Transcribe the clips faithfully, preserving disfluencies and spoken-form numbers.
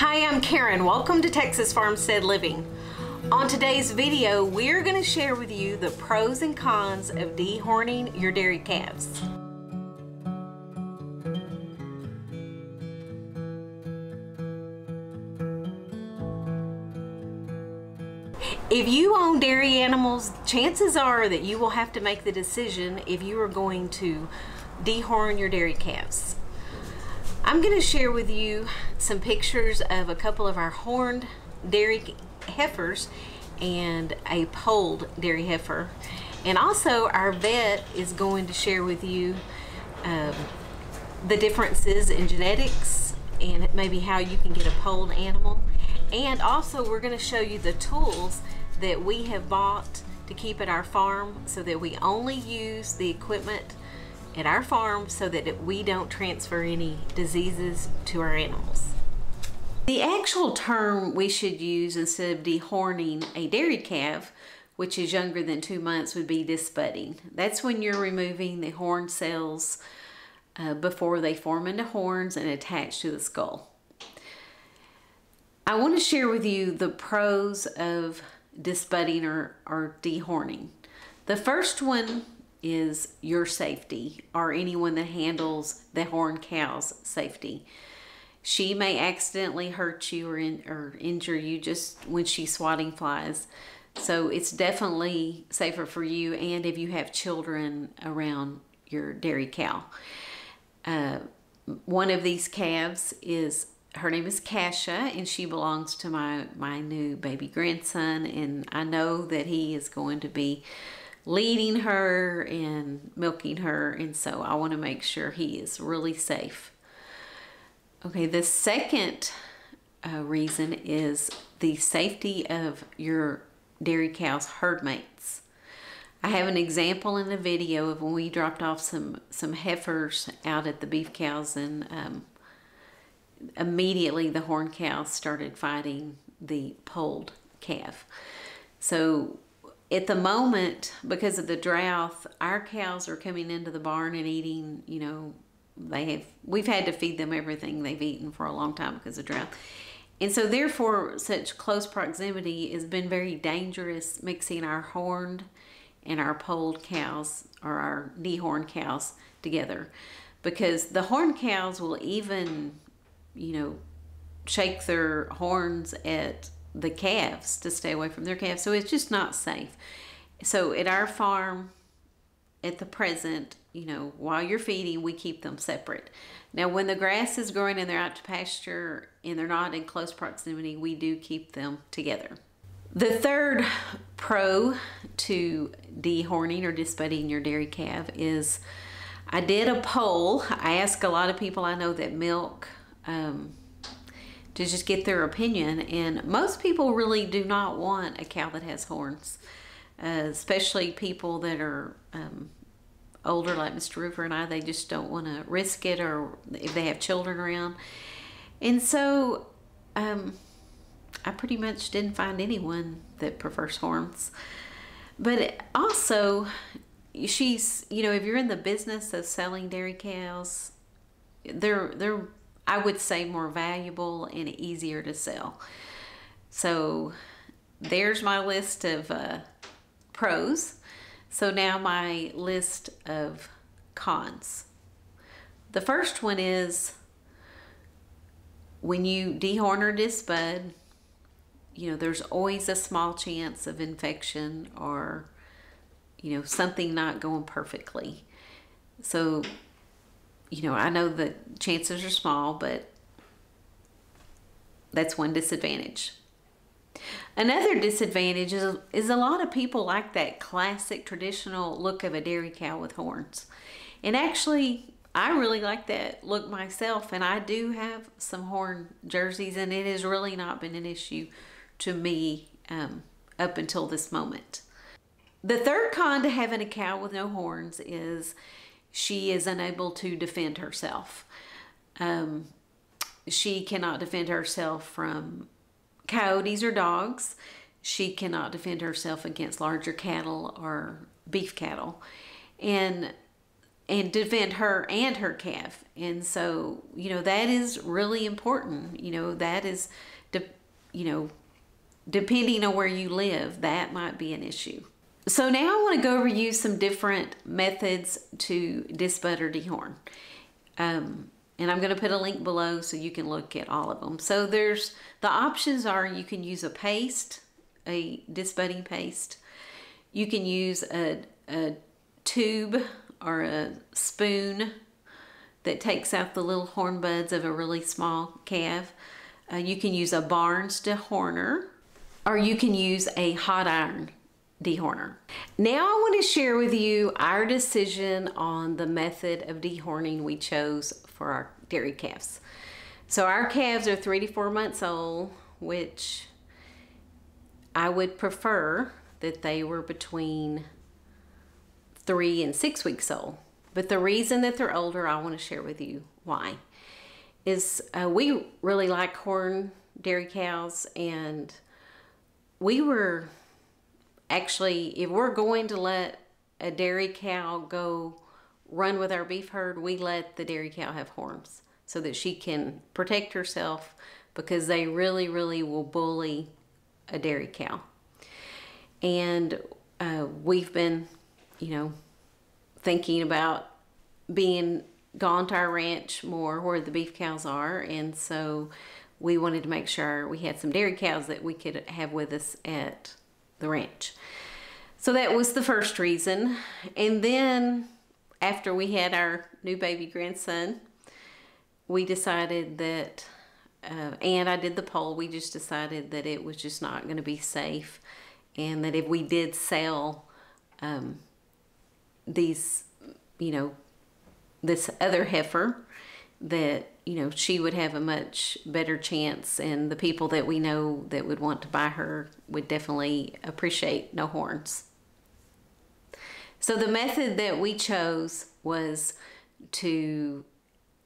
Hi, I'm Karen. Welcome to Texas Farmstead Living. On today's video, we're going to share with you the pros and cons of dehorning your dairy calves. If you own dairy animals, chances are that you will have to make the decision if you are going to dehorn your dairy calves. I'm going to share with you some pictures of a couple of our horned dairy heifers and a polled dairy heifer, and also our vet is going to share with you um, the differences in genetics and maybe how you can get a polled animal. And also we're going to show you the tools that we have bought to keep at our farm so that we only use the equipment at our farm so that we don't transfer any diseases to our animals. The actual term we should use instead of dehorning a dairy calf, which is younger than two months, would be disbudding. That's when you're removing the horn cells uh, before they form into horns and attach to the skull. I want to share with you the pros of disbudding or, or dehorning. The first one is your safety, or anyone that handles the horned cow's safety. She may accidentally hurt you or, in, or injure you just when she's swatting flies. So it's definitely safer for you and if you have children around your dairy cow. Uh, one of these calves is Her name is Kasha, and she belongs to my, my new baby grandson, and I know that he is going to be leading her and milking her, and so I want to make sure he is really safe. Okay, the second uh, reason is the safety of your dairy cow's herd mates. I have an example in the video of when we dropped off some, some heifers out at the beef cows, and um, immediately the horned cow started fighting the polled calf. So at the moment, because of the drought, our cows are coming into the barn and eating, you know, they have, we've had to feed them everything they've eaten for a long time because of drought. And so therefore, such close proximity has been very dangerous, mixing our horned and our polled cows or our dehorned cows together, because the horned cows will even, you know, shake their horns at the calves to stay away from their calves. So it's just not safe. So at our farm, at the present, you know, while you're feeding, we keep them separate. Now, when the grass is growing and they're out to pasture and they're not in close proximity, we do keep them together. The third pro to dehorning or disbudding your dairy calf is, I did a poll. I asked a lot of people I know that milk Um, to just get their opinion, and most people really do not want a cow that has horns, uh, especially people that are um, older like Mister Roofer and I. They just don't want to risk it, or if they have children around. And so um, I pretty much didn't find anyone that prefers horns. But also, she's, you know, if you're in the business of selling dairy cows, they're they're I would say more valuable and easier to sell. So there's my list of uh, pros. So now my list of cons. The first one is, when you dehorn or disbud, you know, there's always a small chance of infection or, you know, something not going perfectly. So, you know, I know the chances are small, but that's one disadvantage. Another disadvantage is, is a lot of people like that classic traditional look of a dairy cow with horns. And actually, I really like that look myself, and I do have some horn jerseys, and it has really not been an issue to me um, up until this moment. The third con to having a cow with no horns is she is unable to defend herself. Um, she cannot defend herself from coyotes or dogs. She cannot defend herself against larger cattle or beef cattle. And and defend her and her calf. And so, you know, that is really important. You know, that is, de you know, depending on where you live, that might be an issue. So now I want to go over you some different methods to disbud or dehorn. Um, and I'm going to put a link below so you can look at all of them. So there's, the options are, you can use a paste, a disbudding paste. You can use a, a tube or a spoon that takes out the little horn buds of a really small calf. Uh, you can use a Barnes dehorner, or you can use a hot iron dehorner. Now I want to share with you our decision on the method of dehorning we chose for our dairy calves. So our calves are three to four months old, which I would prefer that they were between three and six weeks old. But the reason that they're older, I want to share with you why, is uh, we really like horn dairy cows, and we were actually, if we're going to let a dairy cow go run with our beef herd, we let the dairy cow have horns so that she can protect herself, because they really, really will bully a dairy cow. And uh, we've been, you know, thinking about being gone to our ranch more where the beef cows are. And so we wanted to make sure we had some dairy cows that we could have with us at the ranch. So that was the first reason. And then after we had our new baby grandson, we decided that, uh, and I did the poll, we just decided that it was just not going to be safe, and that if we did sell um, these, you know, this other heifer, that, you know, she would have a much better chance, and the people that we know that would want to buy her would definitely appreciate no horns. So the method that we chose was to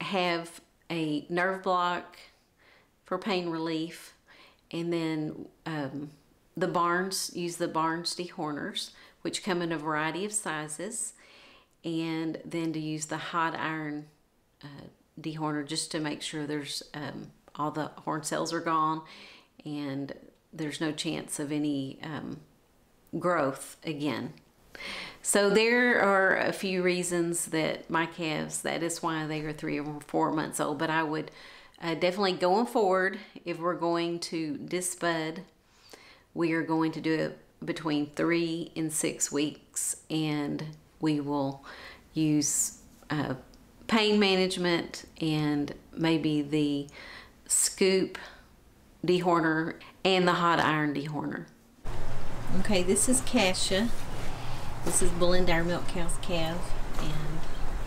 have a nerve block for pain relief, and then um, the Barnes, use the Barnes dehorners, which come in a variety of sizes, and then to use the hot iron uh, dehorner just to make sure there's um, all the horn cells are gone and there's no chance of any um, growth again. So there are a few reasons that my calves, that is why they are three or four months old. But I would uh, definitely, going forward, if we're going to disbud, we are going to do it between three and six weeks, and we will use uh, pain management and maybe the scoop dehorner and the hot iron dehorner. Okay, this is Kasha. This is Belinda, our milk cow's calf, and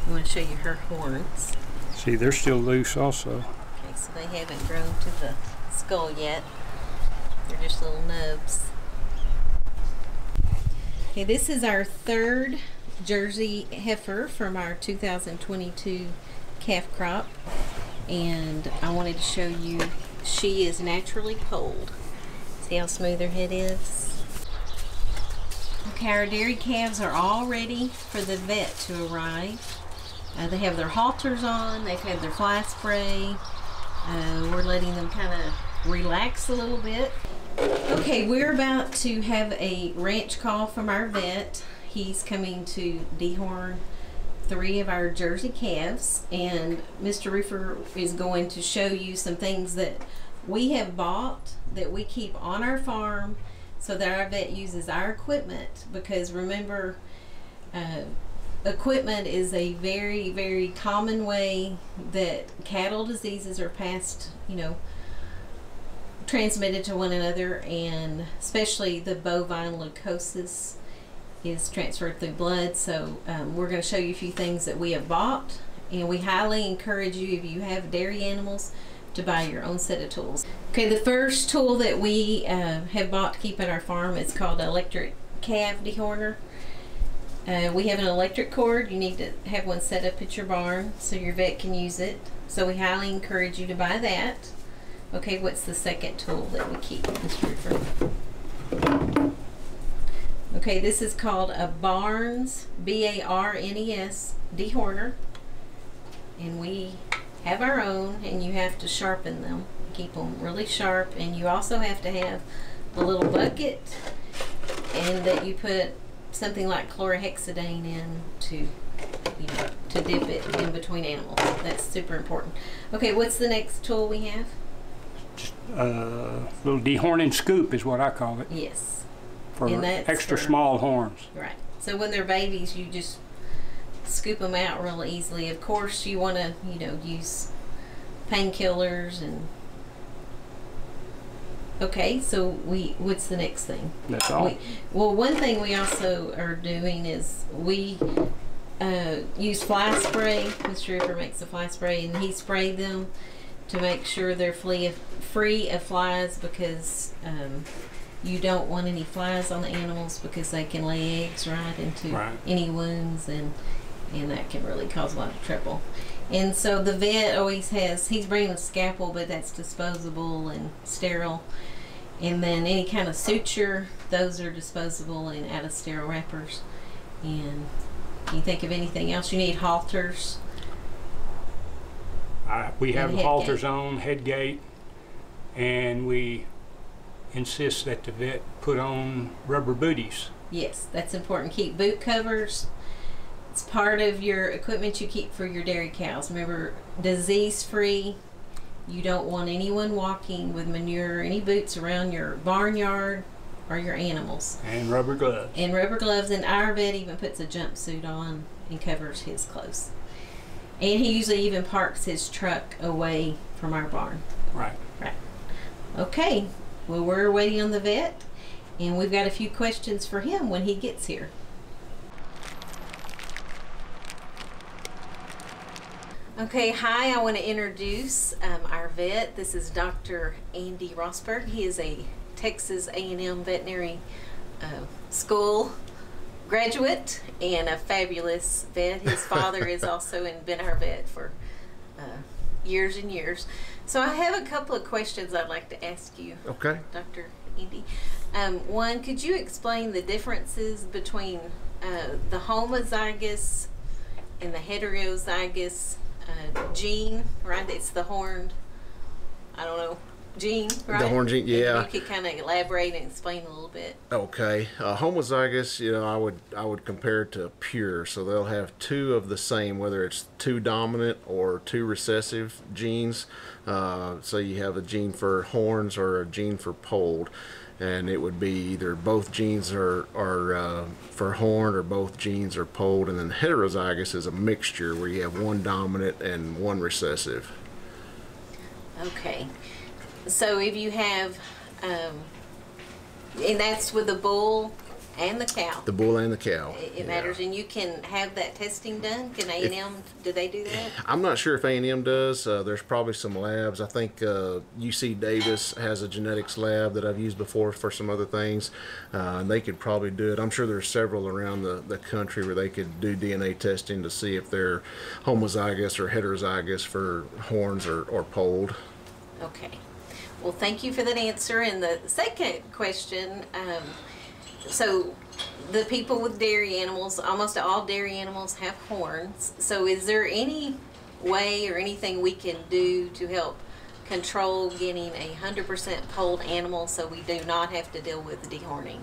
I want to show you her horns. See, they're still loose also. Okay, so they haven't grown to the skull yet. They're just little nubs. Okay, this is our third Jersey heifer from our two thousand twenty-two calf crop, and I wanted to show you she is naturally polled. See how smooth her head is? Okay, our dairy calves are all ready for the vet to arrive. Uh, they have their halters on, they've had their fly spray. Uh, we're letting them kind of relax a little bit. Okay, we're about to have a ranch call from our vet. He's coming to dehorn three of our Jersey calves, and Mister Roofer is going to show you some things that we have bought that we keep on our farm so that our vet uses our equipment, because remember, uh, equipment is a very, very common way that cattle diseases are passed, you know, transmitted to one another, and especially the bovine leukosis is transferred through blood. So um, we're going to show you a few things that we have bought, and we highly encourage you, if you have dairy animals, to buy your own set of tools. Okay, the first tool that we uh, have bought to keep at our farm is called electric calf dehorner. Uh, we have an electric cord. You need to have one set up at your barn so your vet can use it. So we highly encourage you to buy that. Okay, what's the second tool that we keep, Mister Roofer? Okay, this is called a Barnes, B A R N E S, dehorner. And we have our own, and you have to sharpen them. Keep them really sharp, and you also have to have the little bucket, and that you put something like chlorhexidine in to, you know, to dip it in between animals. That's super important. Okay, what's the next tool we have? Uh, little dehorning scoop is what I call it. Yes. For extra for, small horns. Right. So when they're babies, you just scoop them out real easily. Of course, you want to, you know, use painkillers and. Okay, so we what's the next thing? That's all. We, well, one thing we also are doing is we uh, use fly spray. Mister Ripper makes a fly spray, and he sprayed them to make sure they're flea of, free of flies, because um, you don't want any flies on the animals, because they can lay eggs right into right. any wounds, and and that can really cause a lot of trouble. And so the vet always has, he's bringing a scalpel, but that's disposable and sterile. And then any kind of suture, those are disposable and out of sterile wrappers. And can you think of anything else? You need halters. I, we have halters on, headgate, and we insist that the vet put on rubber booties. Yes, that's important. Keep boot covers. It's part of your equipment you keep for your dairy cows. Remember, disease-free. You don't want anyone walking with manure, any boots around your barnyard or your animals. And rubber gloves. And rubber gloves. And our vet even puts a jumpsuit on and covers his clothes. And he usually even parks his truck away from our barn. Right. Right. Okay. Well, we're waiting on the vet, and we've got a few questions for him when he gets here. Okay, hi, I want to introduce um, our vet. This is Doctor Andy Rossberg. He is a Texas A and M veterinary uh, school graduate and a fabulous vet. His father is also in, been our vet for uh, years and years. So I have a couple of questions I'd like to ask you, okay, Doctor Andy. Um, one, could you explain the differences between uh, the homozygous and the heterozygous Uh, gene, right? It's the horned, I don't know, gene, right? The horned gene, yeah. If you could kind of elaborate and explain a little bit. Okay, uh, homozygous, you know, I would I would compare it to pure, so they'll have two of the same, whether it's two dominant or two recessive genes. Uh, so you have a gene for horns or a gene for polled, and it would be either both genes are, are uh, for horn or both genes are polled. And then heterozygous is a mixture where you have one dominant and one recessive. Okay, so if you have, um, and that's with the bull and the cow. The bull and the cow. It, it yeah. matters, and you can have that testing done. Can A and M, do they do that? I'm not sure if A and M does. Uh, there's probably some labs. I think uh, U C Davis has a genetics lab that I've used before for some other things, uh, and they could probably do it. I'm sure there's several around the, the country where they could do D N A testing to see if they're homozygous or heterozygous for horns or, or polled. Okay. Well, thank you for that answer. And the second question, um, so the people with dairy animals, almost all dairy animals have horns. So is there any way or anything we can do to help control getting a one hundred percent polled animal so we do not have to deal with dehorning?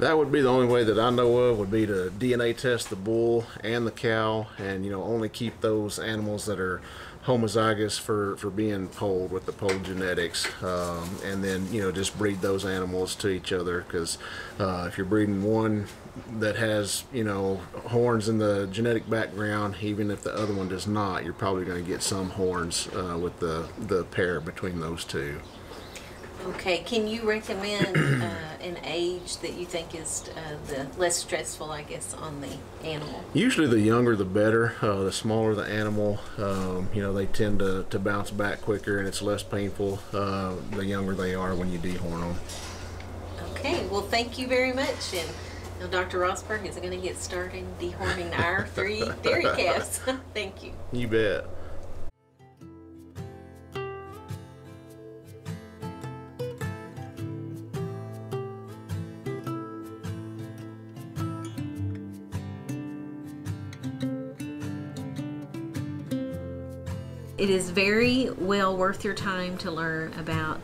That would be the only way that I know of, would be to D N A test the bull and the cow, and, you know, only keep those animals that are homozygous for, for being polled with the polled genetics, um, and then, you know, just breed those animals to each other, because uh, if you're breeding one that has, you know, horns in the genetic background, even if the other one does not, you're probably going to get some horns uh, with the, the pair between those two. Okay, can you recommend uh, an age that you think is uh, the less stressful, I guess, on the animal? Usually the younger the better. Uh, the smaller the animal, um, you know, they tend to, to bounce back quicker, and it's less painful uh, the younger they are when you dehorn them. Okay, well, thank you very much. And now Doctor Rossberg is going to get started dehorning our three dairy calves. Thank you. You bet. It is very well worth your time to learn about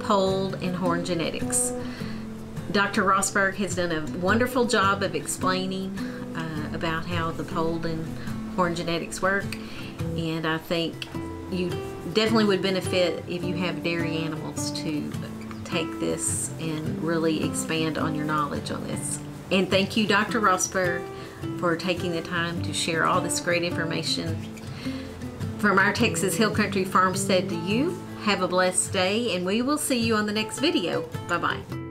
polled and horn genetics. Doctor Rossberg has done a wonderful job of explaining uh, about how the polled and horn genetics work, and I think you definitely would benefit if you have dairy animals to take this and really expand on your knowledge on this. And thank you, Doctor Rossberg, for taking the time to share all this great information. From our Texas Hill Country Farmstead to you, have a blessed day, and we will see you on the next video. Bye-bye.